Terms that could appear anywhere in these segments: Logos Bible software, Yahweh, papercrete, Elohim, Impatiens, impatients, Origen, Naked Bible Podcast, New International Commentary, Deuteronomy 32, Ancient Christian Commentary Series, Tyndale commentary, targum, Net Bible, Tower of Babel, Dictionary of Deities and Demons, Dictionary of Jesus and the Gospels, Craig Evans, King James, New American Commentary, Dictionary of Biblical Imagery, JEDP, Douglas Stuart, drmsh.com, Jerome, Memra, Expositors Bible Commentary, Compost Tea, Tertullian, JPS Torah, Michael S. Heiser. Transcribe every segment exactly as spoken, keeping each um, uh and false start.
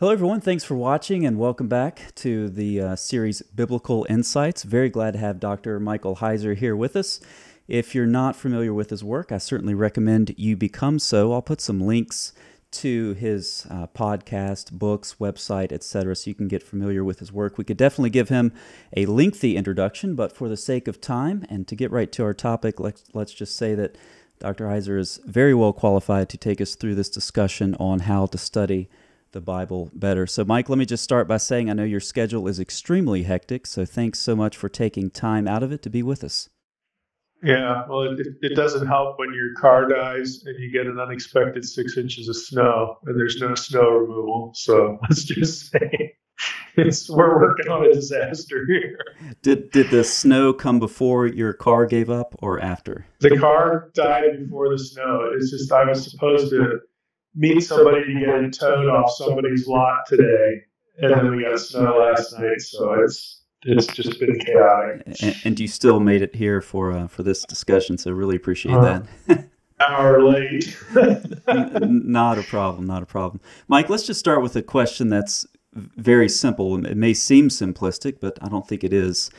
Hello everyone, thanks for watching and welcome back to the uh, series Biblical Insights. Very glad to have Doctor Michael Heiser here with us. If you're not familiar with his work, I certainly recommend you become so. I'll put some links to his uh, podcast, books, website, et cetera, so you can get familiar with his work. We could definitely give him a lengthy introduction, but for the sake of time and to get right to our topic, let's, let's just say that Doctor Heiser is very well qualified to take us through this discussion on how to study the Bible better. So Mike, let me just start by saying I know your schedule is extremely hectic, so thanks so much for taking time out of it to be with us. Yeah, well, it, it doesn't help when your car dies and you get an unexpected six inches of snow and there's no snow removal. So let's just say it's, we're working on a disaster here. Did, did the snow come before your car gave up or after? The car died before the snow. It's just I was supposed to meet somebody to get towed off somebody's lot today, and then we got snow last night, so it's it's just been chaotic. And, and you still made it here for uh, for this discussion, so really appreciate uh, that. Hour late. Not a problem, not a problem. Mike, let's just start with a question that's very simple. It may seem simplistic, but I don't think it is.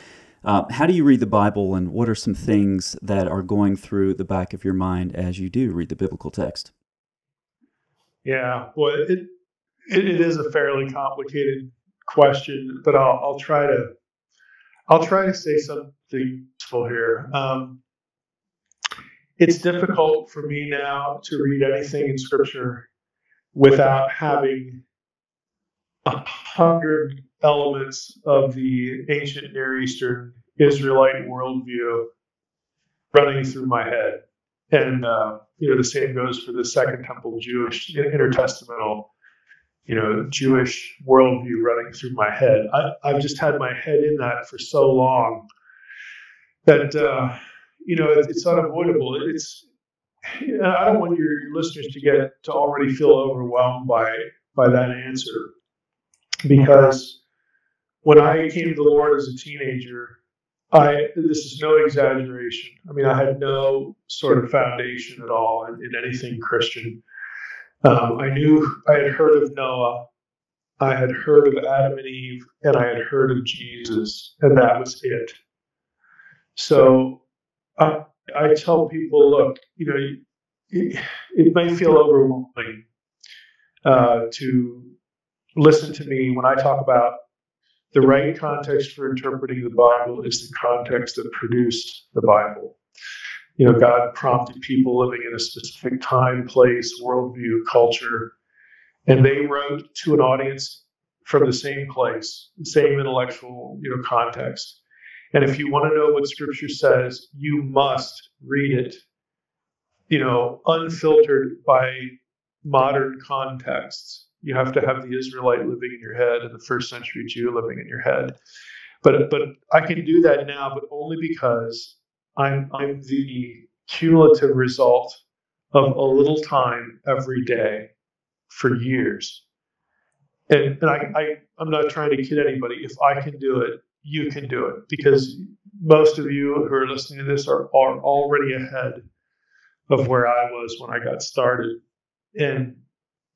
Uh, how do you read the Bible, and what are some things that are going through the back of your mind as you do read the biblical text? Yeah, well, it, it it is a fairly complicated question, but I'll I'll try to I'll try to say something useful here. Um, it's difficult for me now to read anything in Scripture without having a hundred elements of the ancient Near Eastern Israelite worldview running through my head. And, uh, you know, the same goes for the Second Temple Jewish, intertestamental, you know, Jewish worldview running through my head. I, I've just had my head in that for so long that, uh, you know, it, it's unavoidable. It's, you know, I don't want your listeners to get to already feel overwhelmed by, by that answer, because when I came to the Lord as a teenager, I, this is no exaggeration. I mean, I had no sort of foundation at all in, in anything Christian. Um, I knew I had heard of Noah, I had heard of Adam and Eve, and I had heard of Jesus, and that was it. So I, I tell people, look, you know, it, it may feel overwhelming uh, to listen to me when I talk about the right context for interpreting the Bible is the context that produced the Bible. You know, God prompted people living in a specific time, place, worldview, culture, and they wrote to an audience from the same place, the same intellectual, you know, context. And if you want to know what Scripture says, you must read it, you know, unfiltered by modern contexts. You have to have the Israelite living in your head and the first century Jew living in your head. But but I can do that now, but only because I'm, I'm the cumulative result of a little time every day for years. And, and I, I, I'm not trying to kid anybody. If I can do it, you can do it. Because most of you who are listening to this are, are already ahead of where I was when I got started. And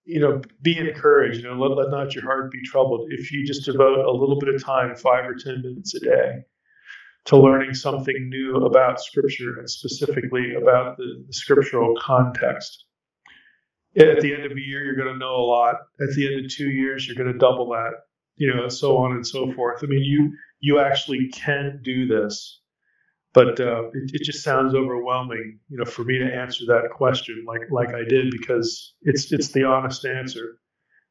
you know, be encouraged, you know, let, let not your heart be troubled. If you just devote a little bit of time, five or ten minutes a day, to learning something new about Scripture and specifically about the, the scriptural context. At the end of a year, you're going to know a lot. At the end of two years, you're going to double that, you know, so on and so forth. I mean, you you actually can do this, but uh, it, it just sounds overwhelming, you know, for me to answer that question like like I did, because it's it's the honest answer.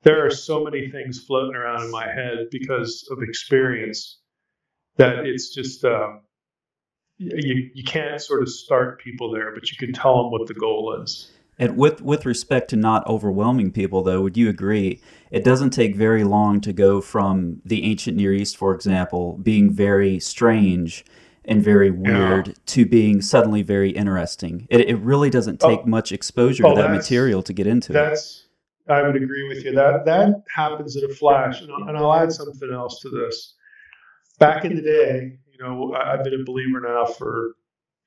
There are so many things floating around in my head because of experience that it's just um, you you can't sort of start people there, but you can tell them what the goal is. And with with respect to not overwhelming people, though, would you agree it doesn't take very long to go from the ancient Near East, for example, being very strange and very weird, yeah, to being suddenly very interesting? It, it really doesn't take oh, much exposure oh, to that material to get into that's, it. I would agree with you. That that happens in a flash. And I'll, and I'll add something else to this. Back in the day, you know, I've been a believer now for,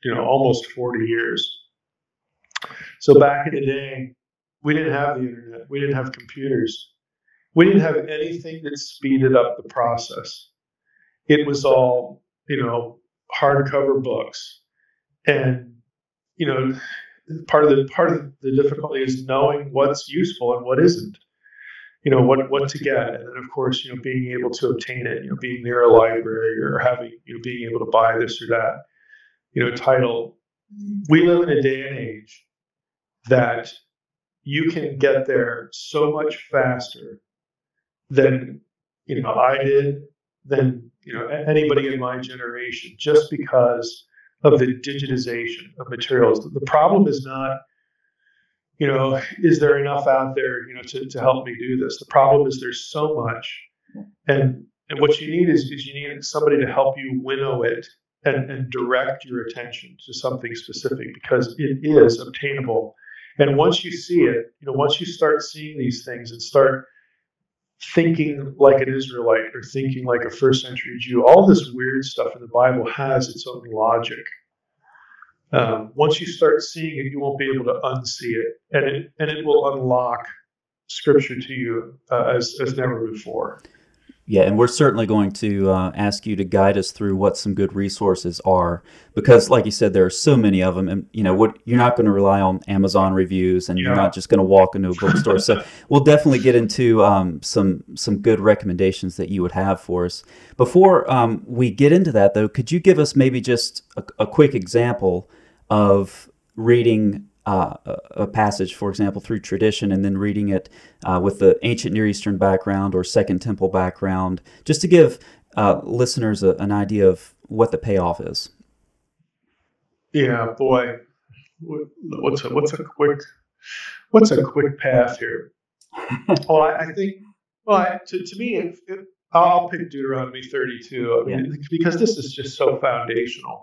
you know, almost forty years. So back in the day, we didn't have the internet. We didn't have computers. We didn't have anything that speeded up the process. It was all, you know, hardcover books. And, you know, part of the part of the difficulty is knowing what's useful and what isn't, you know, what what to get. And then, of course, you know, being able to obtain it, you know, being near a library or having, you know, being able to buy this or that, you know, title. We live in a day and age that you can get there so much faster than, you know, I did, than, you know, anybody in my generation, just because of the digitization of materials. The problem is not, you know, is there enough out there, you know, to, to help me do this? The problem is there's so much. And and what you need is, is you need somebody to help you winnow it and, and direct your attention to something specific, because it is obtainable. And once you see it, you know, once you start seeing these things and start thinking like an Israelite or thinking like a first century Jew, all this weird stuff in the Bible has its own logic. Um, once you start seeing it, you won't be able to unsee it, and it and it will unlock Scripture to you uh, as as never before. Yeah, and we're certainly going to uh, ask you to guide us through what some good resources are, because, like you said, there are so many of them, and you know, what, you're not going to rely on Amazon reviews, and yeah. You're not just going to walk into a bookstore. So we'll definitely get into um, some some good recommendations that you would have for us. Before um, we get into that, though, could you give us maybe just a, a quick example of reading Uh, a passage, for example, through tradition, and then reading it uh, with the ancient Near Eastern background or Second Temple background, just to give uh, listeners a, an idea of what the payoff is? Yeah, boy, what's a, what's a quick what's a quick path here? Well, I, I think, well, I, to to me, if, if, I'll pick Deuteronomy thirty-two, I mean, yeah. because this is just so foundational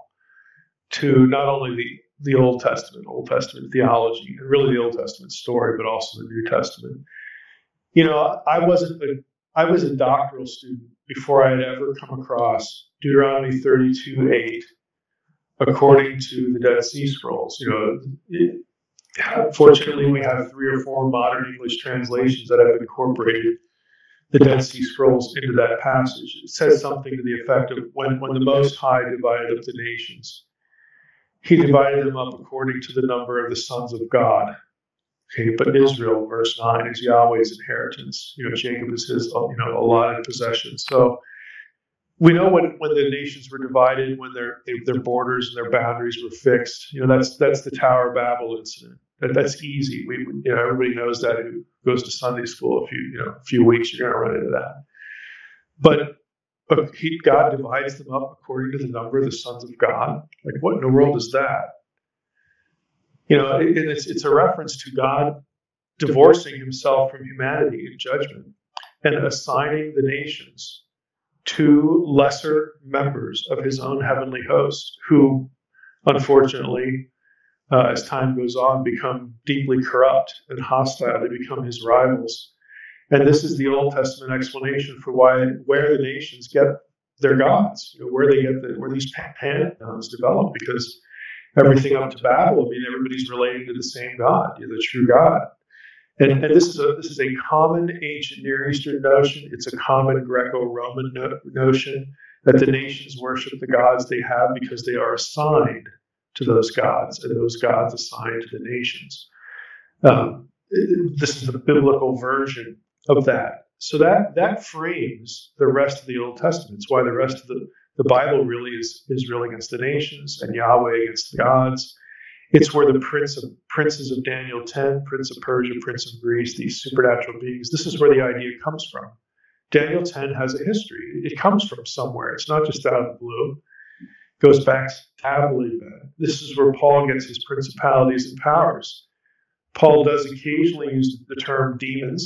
to not only the the Old Testament, Old Testament theology, and really the Old Testament story, but also the New Testament. You know, I wasn't a, I was a doctoral student before I had ever come across Deuteronomy thirty-two eight, according to the Dead Sea Scrolls. You know, it, fortunately, we have three or four modern English translations that have incorporated the Dead Sea Scrolls into that passage. It says something to the effect of, when, when the Most High divided up the nations, He divided them up according to the number of the sons of God. Okay, but Israel, verse nine, is Yahweh's inheritance. You know, Jacob is his, you know, allotted possession. So we know when, when the nations were divided, when their their borders and their boundaries were fixed. You know, that's that's the Tower of Babel incident. That, that's easy. We, you know, everybody knows that. Who goes to Sunday school? A few, you know, a few weeks, you're going to run into that. But But he, God divides them up according to the number of the sons of God. Like, what in the world is that? You know, and it's it's a reference to God divorcing himself from humanity in judgment and assigning the nations to lesser members of his own heavenly host, who, unfortunately, uh, as time goes on, become deeply corrupt and hostile. They become his rivals. And this is the Old Testament explanation for why, where the nations get their gods, you know, where they get the, where these pantheons develop. Because everything up to Babel, I mean, everybody's relating to the same God, you know, the true God. And, and this is a this is a common ancient Near Eastern notion. It's a common Greco-Roman no, notion that the nations worship the gods they have because they are assigned to those gods, and those gods assigned to the nations. Um, this is the biblical version of that. So that that frames the rest of the Old Testament. It's why the rest of the, the Bible really is Israel against the nations and Yahweh against the gods. It's where the prince of, princes of Daniel ten, Prince of Persia, Prince of Greece, these supernatural beings, this is where the idea comes from. Daniel ten has a history. It comes from somewhere. It's not just out of the blue. It goes back to Abelabeth. This is where Paul gets his principalities and powers. Paul does occasionally use the term demons,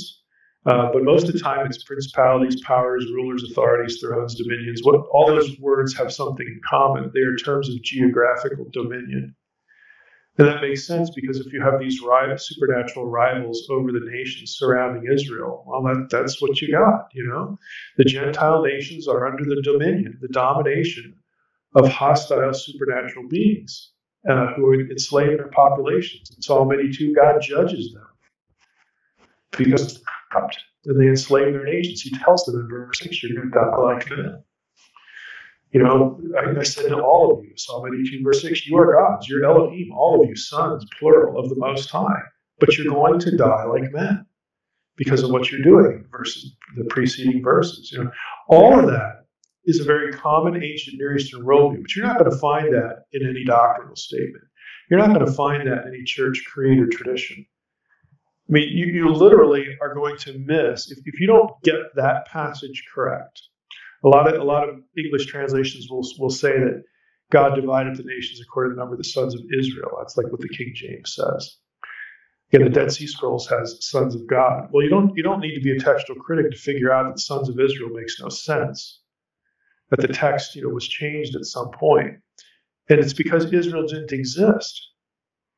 Uh, but most of the time, it's principalities, powers, rulers, authorities, thrones, dominions. What, all those words have something in common. They are terms of geographical dominion. And that makes sense, because if you have these rival, supernatural rivals over the nations surrounding Israel, well, that, that's what you got, you know? The Gentile nations are under the dominion, the domination of hostile supernatural beings uh, who enslave their populations. And Psalm eighty-two, God judges them, because corrupt, and they enslave their nations. He tells them in verse six, you're going to die like men. You know, I, I said to all of you, Psalm eighty-two, verse six, you are gods, you're Elohim, all of you sons, plural, of the Most High, but you're going to die like men because of what you're doing, versus the preceding verses. You know, all of that is a very common ancient Near Eastern worldview, but you're not going to find that in any doctrinal statement. You're not going to find that in any church creed or tradition. I mean, you, you literally are going to miss, if, if you don't get that passage correct. A lot of a lot of English translations will will say that God divided the nations according to the number of the sons of Israel. That's like what the King James says. Again, the Dead Sea Scrolls has sons of God. Well, you don't you don't need to be a textual critic to figure out that the sons of Israel makes no sense. That the text, you know, was changed at some point. And it's because Israel didn't exist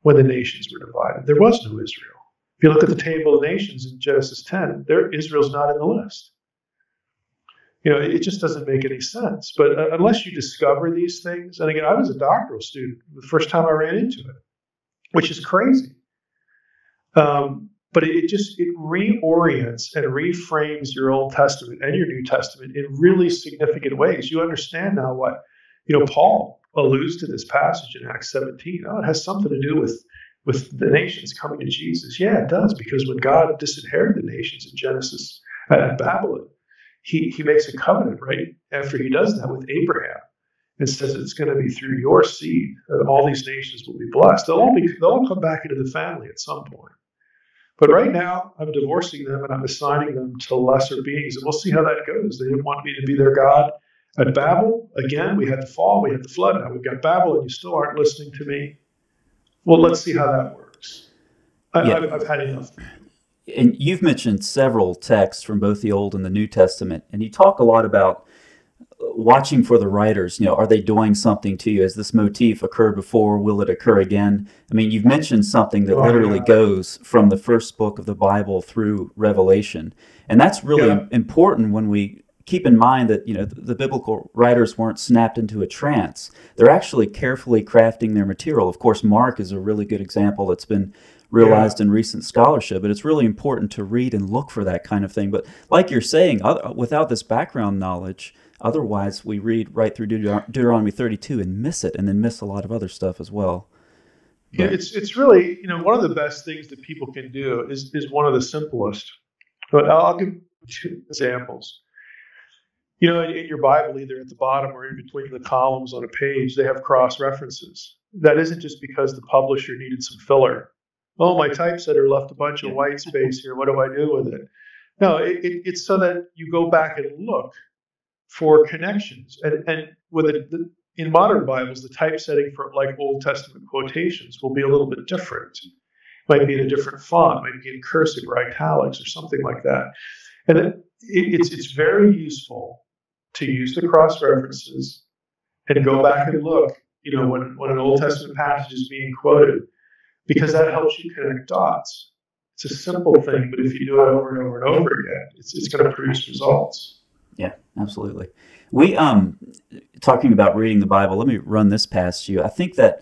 when the nations were divided. There was no Israel. If you look at the table of nations in Genesis ten, there Israel's not in the list. You know, it just doesn't make any sense. But uh, unless you discover these things, and again, I was a doctoral student the first time I ran into it, which is crazy. Um, but it, it just, it reorients and reframes your Old Testament and your New Testament in really significant ways. You understand now what, you know, Paul alludes to this passage in Acts seventeen. Oh, it has something to do with, with the nations coming to Jesus. Yeah, it does, because when God disinherited the nations in Genesis at Babylon, He, he makes a covenant, right, after he does that with Abraham, and says it's going to be through your seed that all these nations will be blessed. They'll all, be, they'll all come back into the family at some point. But right now, I'm divorcing them and I'm assigning them to lesser beings, and we'll see how that goes. They didn't want me to be their God at Babel. Again, we had the fall, we had the flood, now we've got Babel, and you still aren't listening to me. Well, let's see how that works. I, yeah. I've, I've had enough. And you've mentioned several texts from both the Old and the New Testament, and you talk a lot about watching for the writers. You know, are they doing something to you? Has this motif occurred before? Will it occur again? I mean, you've mentioned something that literally goes from the first book of the Bible through Revelation, and that's really yeah. important when we keep in mind that, you know, the, the biblical writers weren't snapped into a trance. They're actually carefully crafting their material. Of course, Mark is a really good example that's been realized yeah. in recent scholarship, but it's really important to read and look for that kind of thing. But like you're saying, other, without this background knowledge, otherwise we read right through Deut- Deuteronomy thirty-two and miss it, and then miss a lot of other stuff as well. But, yeah, it's it's really, you know, one of the best things that people can do is, is one of the simplest. But I'll give two examples. You know, in, in your Bible, either at the bottom or in between the columns on a page, they have cross-references. That isn't just because the publisher needed some filler. Oh, my typesetter left a bunch of white space here. What do I do with it? No, it, it, it's so that you go back and look for connections. And, and with a, the, in modern Bibles, the typesetting for like Old Testament quotations will be a little bit different. It might be in a different font, might be in cursive or italics or something like that. And it, it, it's it's very useful to use the cross references and go back and look. You know, when when an Old Testament passage is being quoted. Because that helps you connect dots. It's a simple thing, but if you do it over and over and over again, it's it's going to produce results. Yeah, absolutely. We um, talking about reading the Bible. Let me run this past you. I think that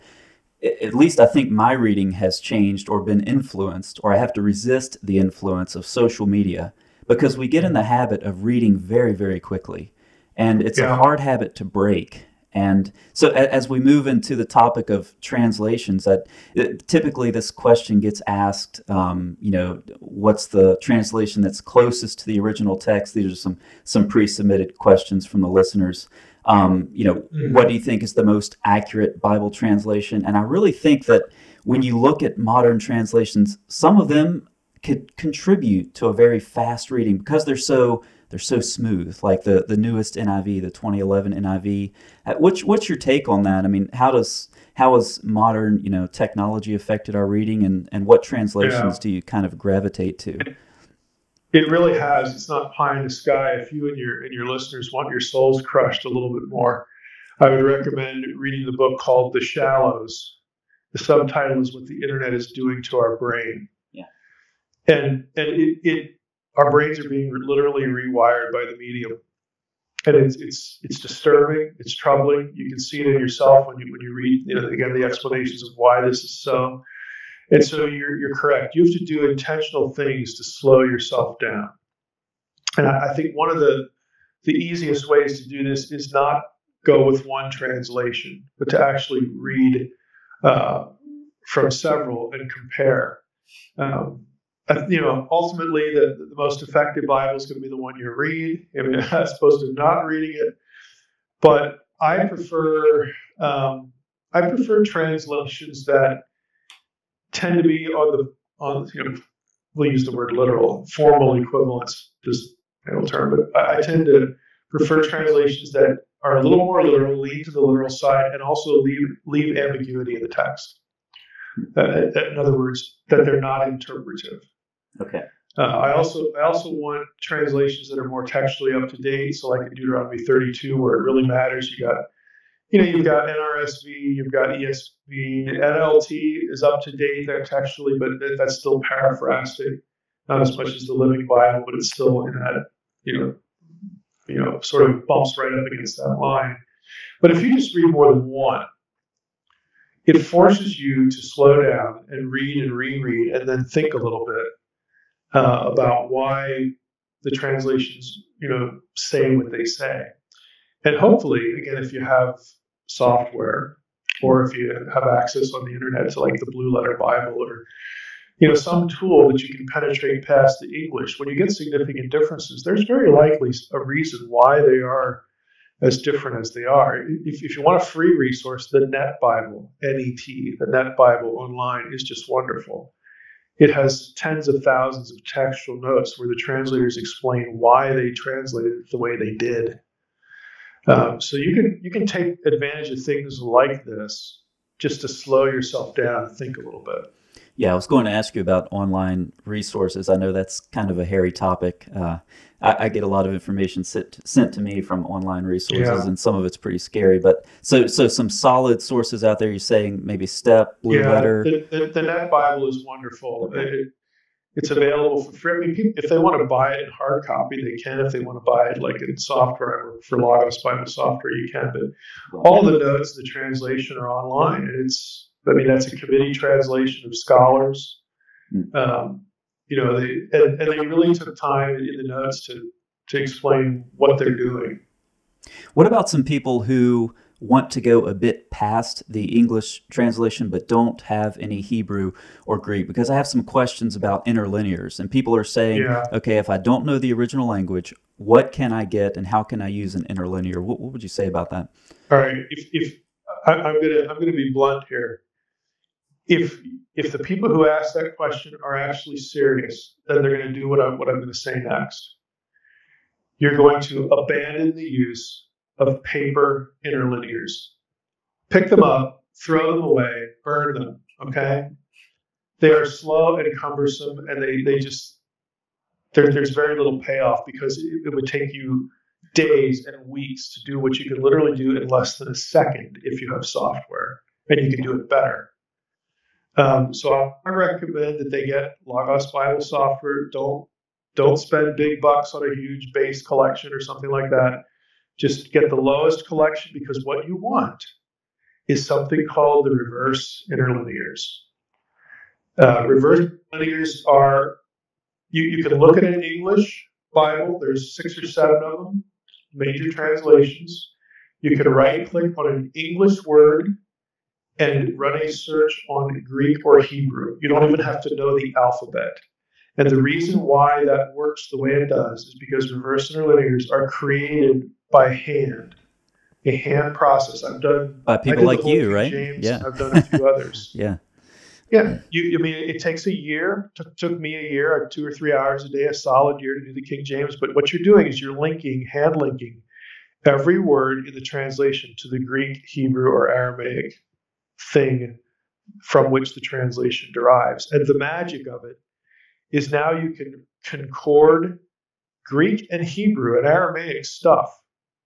at least I think my reading has changed or been influenced, or I have to resist the influence of social media, because we get in the habit of reading very, very quickly, and it's yeah. a hard habit to break. And so as we move into the topic of translations, that typically this question gets asked, um, you know, what's the translation that's closest to the original text? These are some some pre-submitted questions from the listeners. Um, you know, mm-hmm. what do you think is the most accurate Bible translation? And I really think that when you look at modern translations, some of them could contribute to a very fast reading because they're so They're so smooth, like the, the newest N I V, the twenty eleven N I V. What's, what's your take on that? I mean, how does how has modern, you know, technology affected our reading, and, and what translations yeah. do you kind of gravitate to? It really has. It's not pie in the sky. If you and your and your listeners want your souls crushed a little bit more, I would recommend reading the book called The Shallows. The subtitle is What the Internet is Doing to Our Brain. Yeah, and and it. it Our brains are being literally rewired by the medium, and it's it's it's disturbing. It's troubling. You can see it in yourself when you when you read, you know, again, the explanations of why this is so. And so you're, you're correct. You have to do intentional things to slow yourself down. And I, I think one of the, the easiest ways to do this is not go with one translation, but to actually read uh, from several and compare. Um, you know, ultimately, the, the most effective Bible is going to be the one you read. I mean, as opposed to not reading it. But I prefer um, I prefer translations that tend to be on the on you know we'll use the word literal formal equivalence, just an old term, but I, I tend to prefer translations that are a little more literal, lean to the literal side, and also leave leave ambiguity in the text. Uh, in other words, that they're not interpretive. Okay. Uh, I also I also want translations that are more textually up to date. So like in Deuteronomy thirty-two, where it really matters. You got, you know, you've got N R S V, you've got E S V, N L T is up to date there textually, but that's still paraphrastic, not as much as the Living Bible, but it's still in that, you know, you know, sort of bumps right up against that line. But if you just read more than one, it forces you to slow down and read and reread, and then think a little bit. Uh, about why the translations, you know, say what they say. And hopefully, again, if you have software or if you have access on the internet to like the Blue Letter Bible or, you know, some tool that you can penetrate past the English, when you get significant differences, there's very likely a reason why they are as different as they are. If, if you want a free resource, the Net Bible, N E T, the Net Bible online is just wonderful. It has tens of thousands of textual notes where the translators explain why they translated it the way they did. Um, so you can you can take advantage of things like this just to slow yourself down and think a little bit. Yeah, I was going to ask you about online resources. I know that's kind of a hairy topic. Uh, I, I get a lot of information sent, sent to me from online resources, yeah. and some of it's pretty scary. But so so some solid sources out there, you're saying maybe Step, Blue yeah, Letter? The, the, the Net Bible is wonderful. It, it, it's available for free. I mean, people, if they want to buy it in hard copy, they can. If they want to buy it like in software, or for Logos Bible software, you can. But all the notes, the translation are online. It's... I mean, that's a committee translation of scholars. Um, you know, they and, and they really took time in the notes to to explain what they're doing. What about some people who want to go a bit past the English translation but don't have any Hebrew or Greek? Because I have some questions about interlinears, and people are saying, yeah. okay, if I don't know the original language, what can I get and how can I use an interlinear? What, what would you say about that? All right, if, if I, I'm gonna I'm gonna be blunt here. If if the people who ask that question are actually serious, then they're going to do what I'm what I'm going to say next. You're going to abandon the use of paper interlinears. Pick them up, throw them away, burn them. Okay, they are slow and cumbersome, and they they just there, there's very little payoff because it, it would take you days and weeks to do what you can literally do in less than a second if you have software, and you can do it better. Um, so I recommend that they get Logos Bible software. Don't don't spend big bucks on a huge base collection or something like that. Just get the lowest collection because what you want is something called the reverse interlinears. Uh, reverse interlinears are, you, you can look at an English Bible. There's six or seven of them, major translations. You can right-click on an English word and run a search on Greek or Hebrew. You don't even have to know the alphabet. And the reason why that works the way it does is because reverse interlinears are created by hand, a hand process. I've done by people like you, right? James, yeah, I've done a few others. Yeah, yeah. You, I mean, it takes a year. Took took me a year, two or three hours a day, a solid year to do the King James. But what you're doing is you're linking, hand linking, every word in the translation to the Greek, Hebrew, or Aramaic thing from which the translation derives. And the magic of it is now you can concord Greek and Hebrew and Aramaic stuff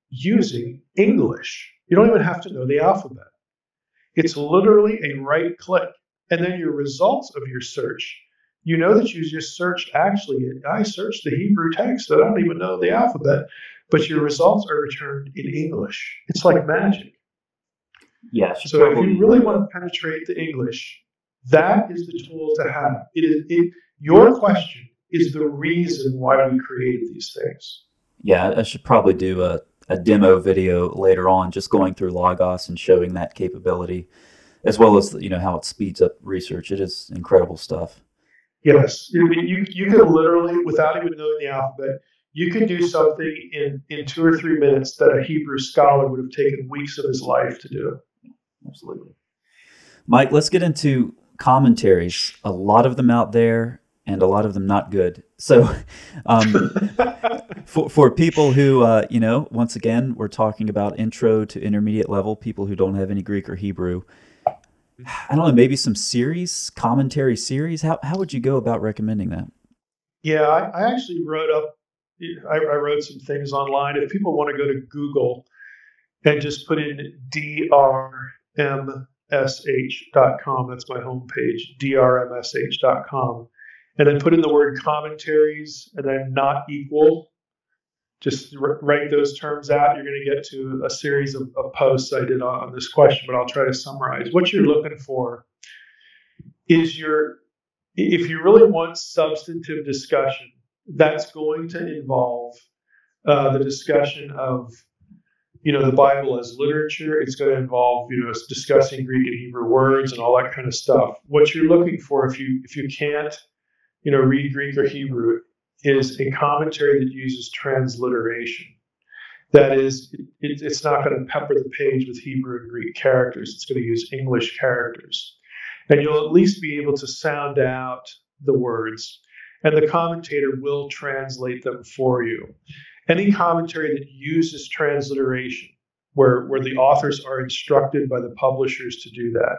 using English. You don't even have to know the alphabet. It's literally a right click. And then your results of your search, you know that you just searched, actually, I searched the Hebrew text, I don't even know the alphabet, but your results are returned in English. It's like magic. Yeah, so probably, if you really want to penetrate the English, That is the tool to have. It is it, your question is the reason why we created these things. Yeah, I should probably do a, a demo video later on, just going through Logos and showing that capability, as well as, you know, how it speeds up research. It is incredible stuff. Yes, I mean, you you could literally, without even knowing the alphabet, you could do something in in two or three minutes that a Hebrew scholar would have taken weeks of his life to do. Absolutely. Mike, let's get into commentaries. A lot of them out there, and a lot of them not good. So, um, for for people who, uh, you know, once again, we're talking about intro to intermediate level, people who don't have any Greek or Hebrew. I don't know, maybe some series, commentary series. How how would you go about recommending that? Yeah, I, I actually wrote up, I, I wrote some things online. If people want to go to Google and just put in D R M S H dot com, that's my homepage, D R M S H dot com, and then put in the word commentaries and then not equal. Just write those terms out. You're going to get to a series of, of posts I did on, on this question, but I'll try to summarize. What you're looking for is your, if you really want substantive discussion, that's going to involve uh, the discussion of, you know, the Bible as literature. It's going to involve, you know, discussing Greek and Hebrew words and all that kind of stuff. What you're looking for, if you if you can't, you know, read Greek or Hebrew, is a commentary that uses transliteration. That is, it, it's not going to pepper the page with Hebrew and Greek characters. It's going to use English characters. And you'll at least be able to sound out the words, and the commentator will translate them for you. Any commentary that uses transliteration, where, where the authors are instructed by the publishers to do that,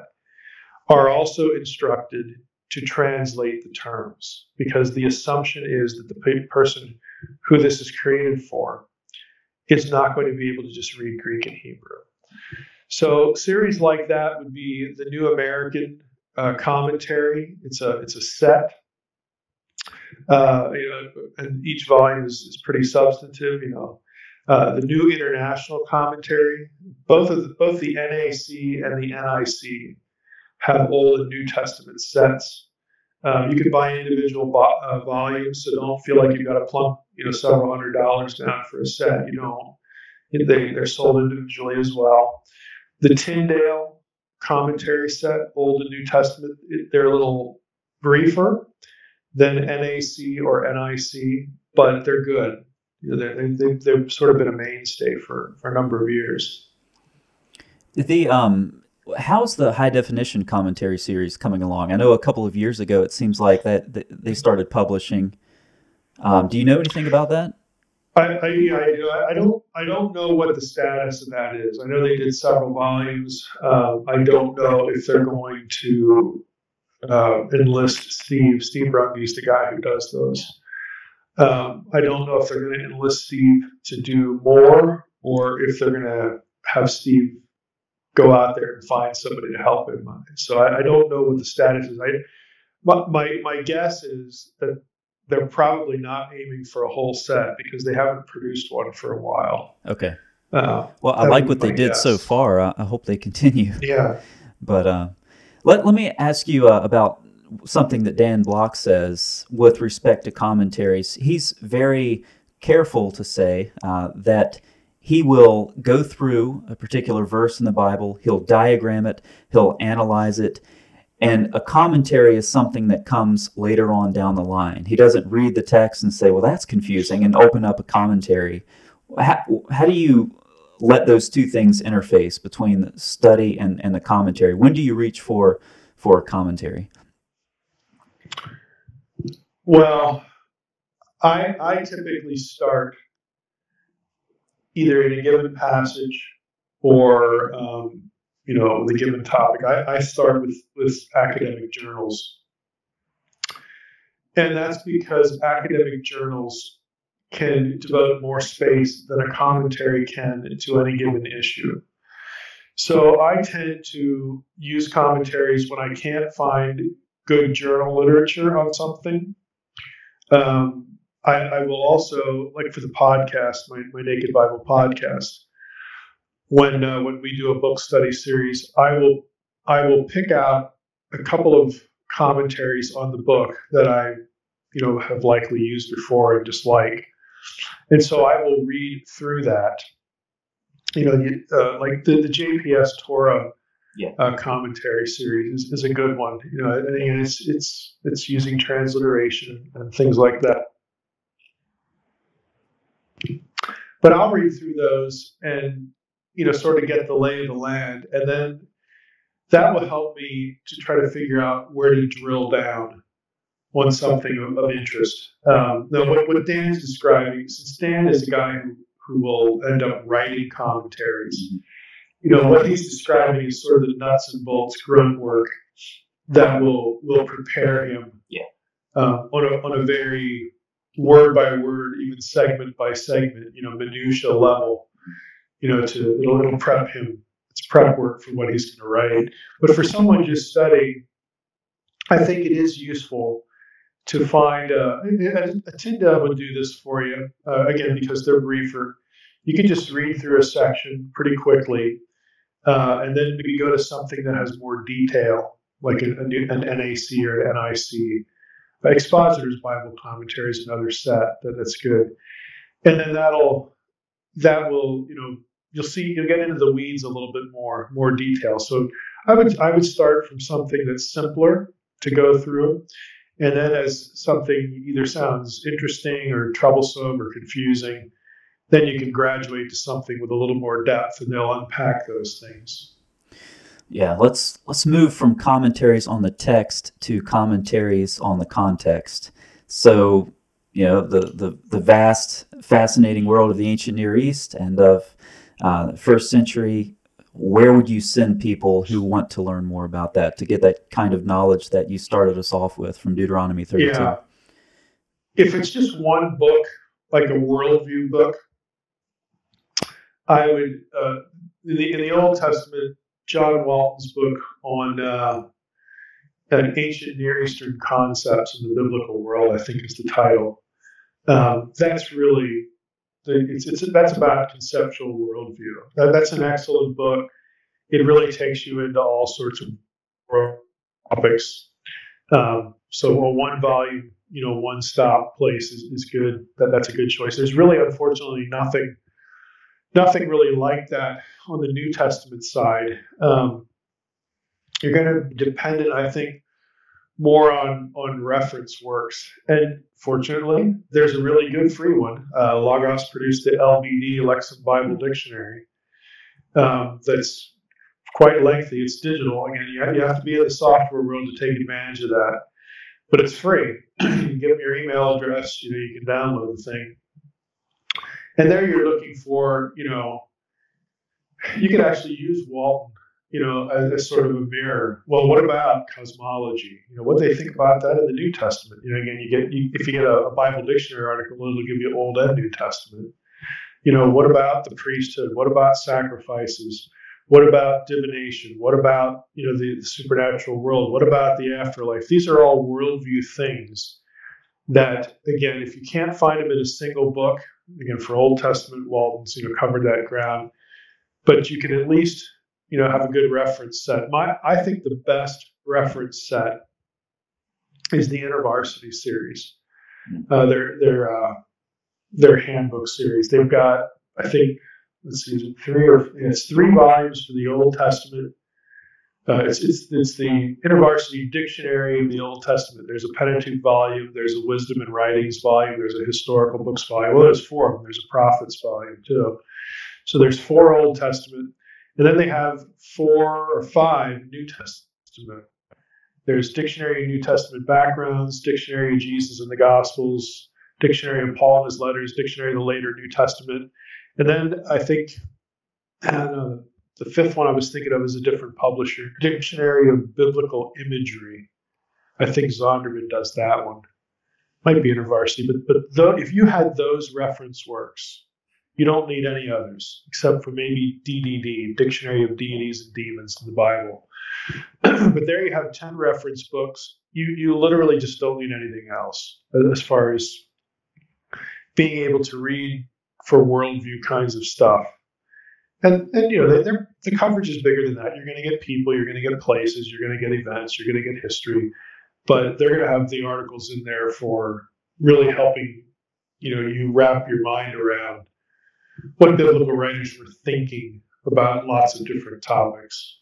are also instructed to translate the terms, because the assumption is that the person who this is created for is not going to be able to just read Greek and Hebrew. So series like that would be the New American uh, Commentary. It's a it's a set, uh, you know, and each volume is, is pretty substantive. You know, uh, the New International Commentary. Both of the, both the N A C and the N I C have Old and New Testament sets. Um, you can buy individual bo- uh, volumes, so don't feel like you've got to plump, you know, several hundred dollars down for a set. You don't. They, they're sold individually as well. The Tyndale commentary set, Old and New Testament, it, they're a little briefer than N A C or N I C, but they're good. You know, they're, they, they've sort of been a mainstay for, for a number of years. The um. How's the high definition commentary series coming along? I know a couple of years ago, it seems like that they started publishing. Um, do you know anything about that? I, I, yeah, I do. I don't. I don't know what the status of that is. I know they did several volumes. Uh, I don't know if they're going to uh, enlist Steve. Steve Runge's the guy who does those. Um, I don't know if they're going to enlist Steve to do more, or if they're going to have Steve go out there and find somebody to help him. So I, I don't know what the status is. I, my my guess is that they're probably not aiming for a whole set, because they haven't produced one for a while. Okay. Uh, well, I like what they did so far. I, I hope they continue. Yeah. But uh, let let me ask you uh, about something that Dan Block says with respect to commentaries. He's very careful to say uh, that he will go through a particular verse in the Bible, he'll diagram it, he'll analyze it, and a commentary is something that comes later on down the line. He doesn't read the text and say, well, that's confusing, and open up a commentary. How, how do you let those two things interface between the study and, and the commentary? When do you reach for, for a commentary? Well, I, I typically start either in a given passage or, um, you know, the given topic. I, I start with, with academic journals. And that's because academic journals can devote more space than a commentary can to any given issue. So I tend to use commentaries when I can't find good journal literature on something. Um, I, I will also, like for the podcast, my, my Naked Bible podcast, when uh, when we do a book study series, I will I will pick out a couple of commentaries on the book that I, you know, have likely used before and dislike. And so I will read through that. You know, you, uh, like the, the J P S Torah yeah. uh, commentary series is, is a good one. You know, and it's it's it's using transliteration and things like that. But I'll read through those and, you know, sort of get the lay of the land, and then that will help me to try to figure out where to drill down on something of, of interest. Um, now, what, what Dan is describing, since Dan is a guy who, who will end up writing commentaries, you know, what he's describing is sort of the nuts and bolts grunt work that will will prepare him yeah. uh, on a on a very word by word, even segment by segment, you know, minutia level, you know, to it'll, it'll prep him. It's prep work for what he's going to write. But for someone just studying, I think it is useful to find a, a Tyndale would do this for you, uh, again, because they're briefer. You can just read through a section pretty quickly, uh, and then maybe go to something that has more detail, like an, an N A C or an N I C. Expositors Bible Commentary is another set that, that's good. And then that'll, that will, you know, you'll see, you'll get into the weeds a little bit more, more detail. So I would, I would start from something that's simpler to go through. And then as something either sounds interesting or troublesome or confusing, then you can graduate to something with a little more depth, and they'll unpack those things. Yeah, let's let's move from commentaries on the text to commentaries on the context. So, you know, the the, the vast, fascinating world of the ancient Near East and of uh, the first century, where would you send people who want to learn more about that, to get that kind of knowledge that you started us off with from Deuteronomy thirty-two? Yeah. If it's just one book, like a worldview book, I would, uh, in, the, in the Old Testament, John Walton's book on uh, an ancient Near Eastern concepts in the biblical world, I think is the title. Um, that's really... It's, it's, that's about conceptual worldview. That, that's an excellent book. It really takes you into all sorts of world topics. Um, so a one-volume, you know, one-stop place is, is good. That, that's a good choice. There's really, unfortunately, nothing, nothing really like that on the New Testament side. Um, you're going to depend, I think, more on, on reference works. And fortunately, there's a really good free one. Uh, Logos produced the L B D, Lexham Bible Dictionary, um, that's quite lengthy. It's digital. Again, you have, you have to be in the software world to take advantage of that. But it's free. You can give them your email address. You know, you can download the thing. And there you're looking for, you know, you could actually use Walton, you know, as, as sort of a mirror. Well, what about cosmology? You know, what do they think about that in the New Testament? You know, again, you get you, if you get a, a Bible dictionary article, it'll give you Old and New Testament. You know, what about the priesthood? What about sacrifices? What about divination? What about, you know, the, the supernatural world? What about the afterlife? These are all worldview things that, again, if you can't find them in a single book, again, for Old Testament, Walton's, you know, covered that ground, but you can at least, you know, have a good reference set. My, I think the best reference set is the InterVarsity series, uh, their their uh, their handbook series. They've got, I think, let's see, is it three or it's three volumes for the Old Testament. Uh, it's, it's it's the InterVarsity Dictionary of the Old Testament. There's a Pentateuch volume. There's a Wisdom and Writings volume. There's a Historical Books volume. Well, there's four of them. There's a Prophets volume too. So there's four Old Testament. And then they have four or five New Testament. There's Dictionary of New Testament Backgrounds, Dictionary of Jesus and the Gospels, Dictionary of Paul and his letters, Dictionary of the Later New Testament. And then I think, I don't know, the fifth one I was thinking of is a different publisher, Dictionary of Biblical Imagery. I think Zondervan does that one. Might be InterVarsity, but, but though, if you had those reference works, you don't need any others, except for maybe D D D, Dictionary of Deities and Demons in the Bible. But there you have ten reference books. You you literally just don't need anything else as far as being able to read for worldview kinds of stuff. And, and you know, the, the coverage is bigger than that. You're going to get people, you're going to get places, you're going to get events, you're going to get history. But they're going to have the articles in there for really helping, you know, you wrap your mind around what biblical writers were thinking about lots of different topics.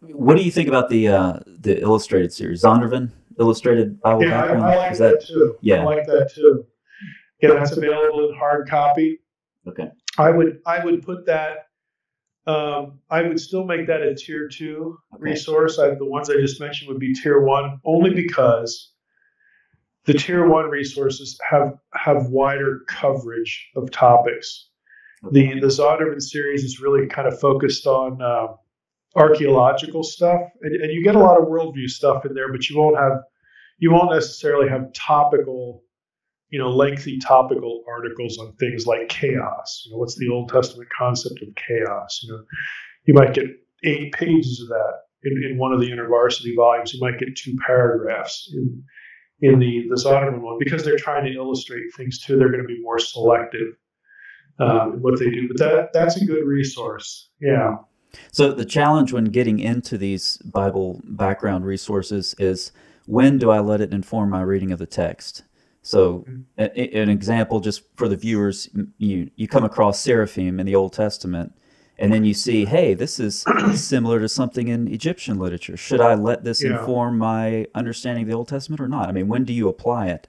What do you think about the uh, the illustrated series, Zondervan Illustrated Bible? Yeah, I, I like that, that too. Yeah, I like that too. Yeah, that's available in hard copy. Okay. I would I would put that. Um, I would still make that a tier two okay. resource. I, the ones I just mentioned would be tier one, only because the tier one resources have have wider coverage of topics. Okay. The the Zondervan series is really kind of focused on uh, archaeological stuff, and, and you get a lot of worldview stuff in there, but you won't have you won't necessarily have topical. You know, lengthy topical articles on things like chaos. You know, what's the Old Testament concept of chaos? You know, you might get eight pages of that in, in one of the InterVarsity volumes. You might get two paragraphs in in the the Zondervan one because they're trying to illustrate things too. They're going to be more selective um, in what they do, but that that's a good resource. Yeah. So the challenge when getting into these Bible background resources is when do I let it inform my reading of the text? So a, an example just for the viewers, you, you come across seraphim in the Old Testament, and then you see, hey, this is similar to something in Egyptian literature. Should I let this yeah. inform my understanding of the Old Testament or not? I mean, when do you apply it?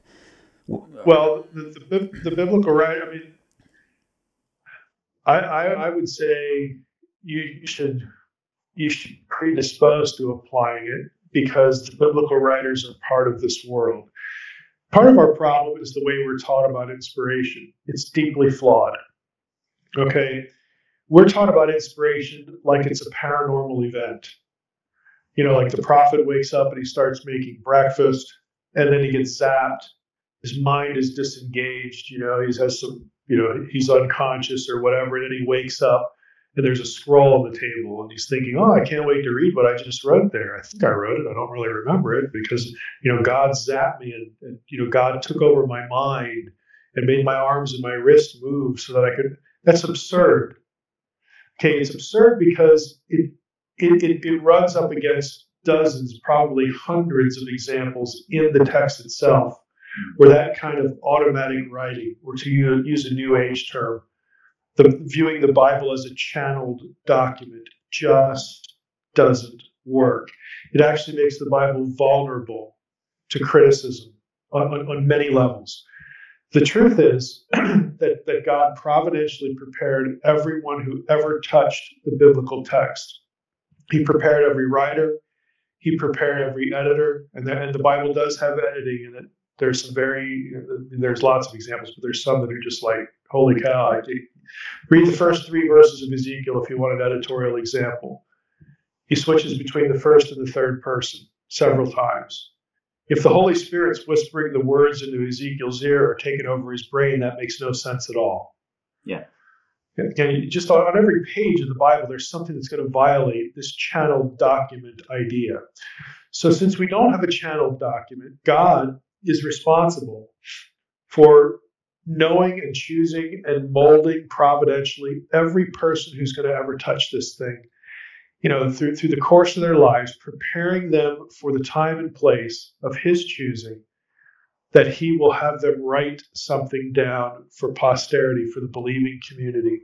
Well, the, the, the biblical right, I mean, I, I, I would say you should, you should predispose to applying it because the biblical writers are part of this world. Part of our problem is the way we're taught about inspiration. It's deeply flawed. Okay? We're taught about inspiration like it's a paranormal event. You know, like the prophet wakes up and he starts making breakfast, and then he gets zapped. His mind is disengaged. You know, he has some, you know, he's unconscious or whatever, and then he wakes up, and there's a scroll on the table, and he's thinking, oh, I can't wait to read what I just wrote there. I think I wrote it. I don't really remember it because, you know, God zapped me and, and, you know, God took over my mind and made my arms and my wrists move so that I could. That's absurd. Okay, it's absurd because it it, it, it runs up against dozens, probably hundreds of examples in the text itself where that kind of automatic writing, or to use a New Age term, The, viewing the Bible as a channeled document just doesn't work. It actually makes the Bible vulnerable to criticism on, on, on many levels. The truth is that, that God providentially prepared everyone who ever touched the biblical text. He prepared every writer. He prepared every editor. And the, and the Bible does have editing in it. There's some very, there's lots of examples, but there's some that are just like, holy cow, I did. Read the first three verses of Ezekiel if you want an editorial example. He switches between the first and the third person several times. If the Holy Spirit's whispering the words into Ezekiel's ear or taking over his brain, that makes no sense at all. Yeah. Again, just on every page of the Bible, there's something that's going to violate this channeled document idea. So since we don't have a channeled document, God is responsible for knowing and choosing and molding providentially every person who's going to ever touch this thing, you know, through through the course of their lives, preparing them for the time and place of his choosing, that he will have them write something down for posterity, for the believing community.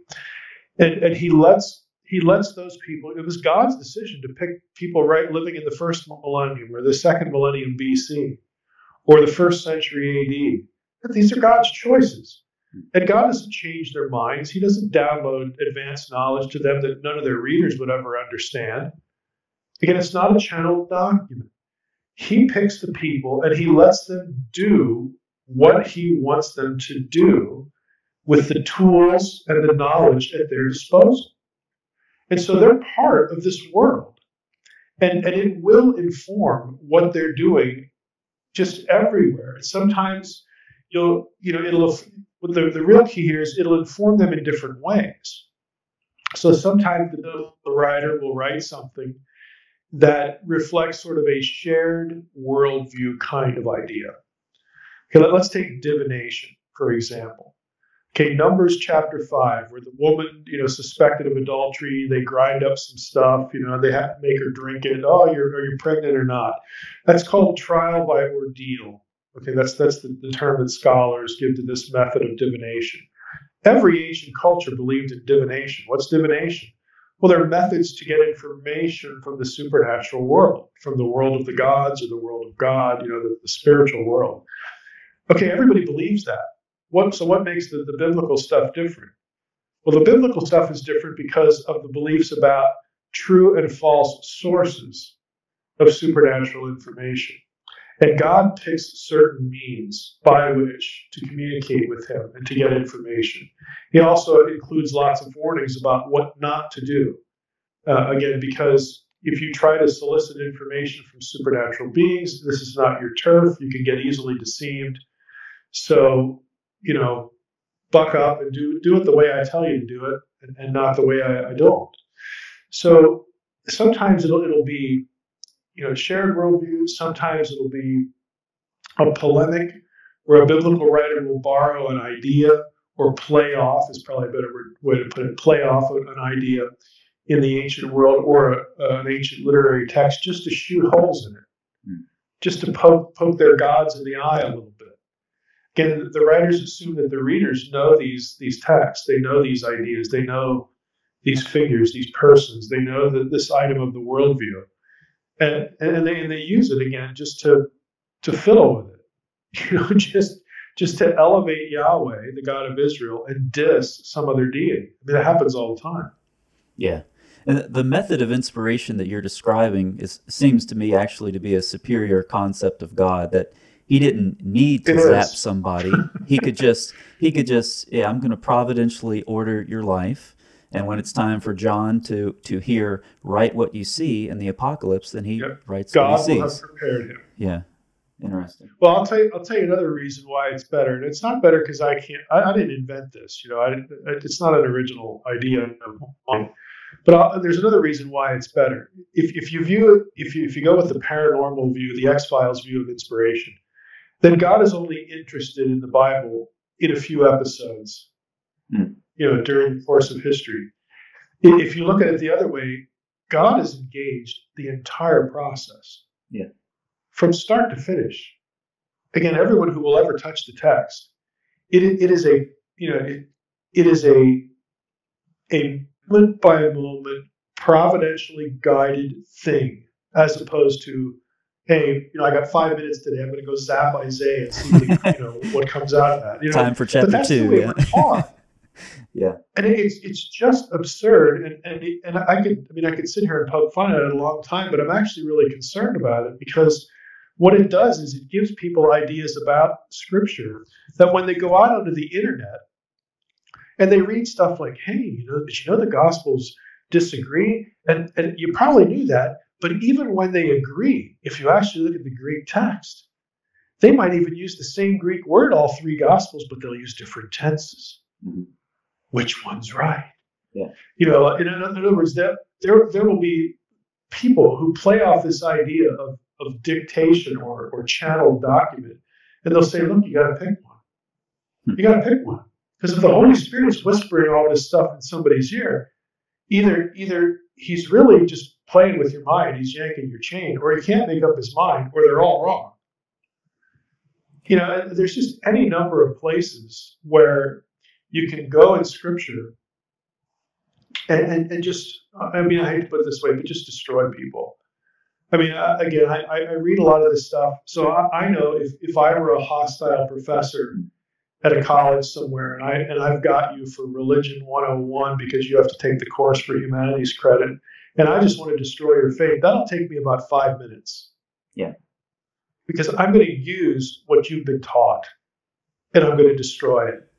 And and he lets he lets those people, it was God's decision to pick people right living in the first millennium or the second millennium B C or the first century A D. But these are God's choices. And God doesn't change their minds. He doesn't download advanced knowledge to them that none of their readers would ever understand. Again, it's not a channeled document. He picks the people and he lets them do what he wants them to do with the tools and the knowledge at their disposal. And so they're part of this world. And, and it will inform what they're doing just everywhere. And sometimes You'll, you know, it'll. The, the real key here is it'll inform them in different ways. So sometimes the, the writer will write something that reflects sort of a shared worldview kind of idea. Okay, let, let's take divination for example. Okay, Numbers chapter five, where the woman, you know, suspected of adultery, they grind up some stuff, you know, they have to make her drink it. Oh, you're, are you pregnant or not? That's called trial by ordeal. Okay, that's that's the, the term that scholars give to this method of divination. Every ancient culture believed in divination. What's divination? Well, there are methods to get information from the supernatural world, from the world of the gods or the world of God, you know, the, the spiritual world. Okay, everybody believes that. What, so what makes the, the biblical stuff different? Well, the biblical stuff is different because of the beliefs about true and false sources of supernatural information. And God picks certain means by which to communicate with him and to get information. He also includes lots of warnings about what not to do. Uh, again, because if you try to solicit information from supernatural beings, this is not your turf. You can get easily deceived. So, you know, buck up and do, do it the way I tell you to do it and, and not the way I, I don't. So sometimes it'll, it'll be, you know, shared worldview. Sometimes it'll be a polemic where a biblical writer will borrow an idea or play off, is probably a better way to put it, play off an idea in the ancient world or a, an ancient literary text just to shoot holes in it, mm. just to poke, poke their gods in the eye a little bit. Again, the writers assume that the readers know these, these texts. They know these ideas. They know these figures, these persons. They know that this item of the worldview. And, and, they, and they use it, again, just to, to fiddle with it, you know, just, just to elevate Yahweh, the God of Israel, and diss some other deity. I mean, that happens all the time. Yeah. And the method of inspiration that you're describing is, seems to me actually to be a superior concept of God, that he didn't need to zap somebody. He could just, he could just, yeah, I'm going to providentially order your life. And when it's time for John to to hear, write what you see in the apocalypse, then he yep. writes God what he sees. God will have prepared him. Yeah, interesting. Well, I'll tell you, I'll tell you another reason why it's better. And it's not better because I can't. I, I didn't invent this. You know, I didn't, it's not an original idea. But I'll, there's another reason why it's better. If if you view if you if you go with the paranormal view, the X-Files view of inspiration, then God is only interested in the Bible in a few episodes. Hmm. You know, during the course of history. If you look at it the other way, God is engaged the entire process, yeah, from start to finish. Again, everyone who will ever touch the text, it it is a you know it, it is a a moment by moment providentially guided thing, as opposed to, hey, you know, I got five minutes today. I'm going to go zap Isaiah and see the, you know what comes out of that. You know, time for chapter but that's two. The way yeah. we're taught. Yeah, and it's it's just absurd, and and it, and I could I mean I could sit here and poke fun at it a long time, but I'm actually really concerned about it because what it does is it gives people ideas about Scripture that when they go out onto the internet and they read stuff like, hey, you know, did you know the Gospels disagree, and and you probably knew that, but even when they agree, if you actually look at the Greek text, they might even use the same Greek word all three Gospels, but they'll use different tenses. Mm-hmm. Which one's right? Yeah. You know, in, in other words, that there there will be people who play off this idea of, of dictation or or channeled document, and they'll say, look, you got to pick one. You got to pick one. Because if the Holy Spirit's whispering all this stuff in somebody's ear, either either he's really just playing with your mind, he's yanking your chain, or he can't make up his mind, or they're all wrong. You know, there's just any number of places where you can go in Scripture and, and, and just, I mean, I hate to put it this way, but just destroy people. I mean, uh, again, I, I read a lot of this stuff. So I, I know if, if I were a hostile professor at a college somewhere and, I, and I've got you for Religion one oh one because you have to take the course for humanities credit, and I just want to destroy your faith, that'll take me about five minutes. Yeah. Because I'm going to use what you've been taught and I'm going to destroy it.